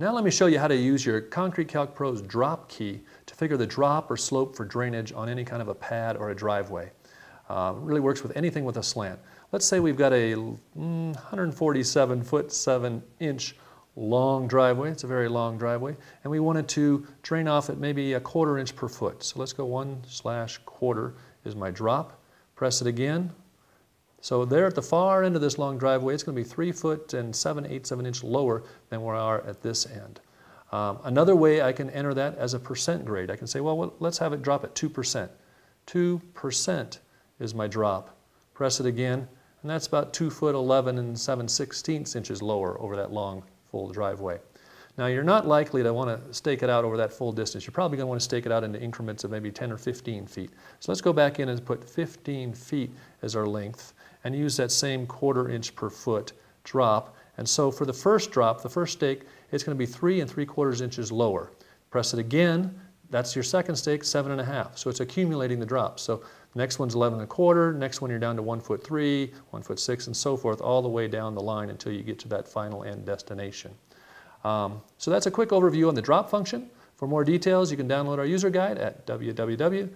Now let me show you how to use your Concrete Calc Pro's drop key to figure the drop or slope for drainage on any kind of a pad or a driveway. Really works with anything with a slant. Let's say we've got a 147 foot 7 inch long driveway. It's a very long driveway, and we wanted to drain off at maybe a quarter inch per foot. So let's go 1/quarter is my drop. Press it again. So there at the far end of this long driveway, it's going to be 3 foot and 7/8 of an inch lower than where we are at this end. Another way I can enter that as a percent grade. I can say, well, let's have it drop at 2%. 2% is my drop. Press it again, and that's about 2 foot 11 and 7/16 inches lower over that long full driveway. Now you're not likely to want to stake it out over that full distance. You're probably going to want to stake it out into increments of maybe 10 or 15 feet. So let's go back in and put 15 feet as our length and use that same quarter inch per foot drop. And so for the first drop, the first stake, it's going to be 3 3/4 inches lower. Press it again, that's your second stake, 7 1/2. So it's accumulating the drops. So next one's 11 1/4, next one you're down to 1 foot 3, 1 foot 6, and so forth, all the way down the line until you get to that final end destination. So that's a quick overview on the drop function. For more details, you can download our user guide at www.calculated.com/support.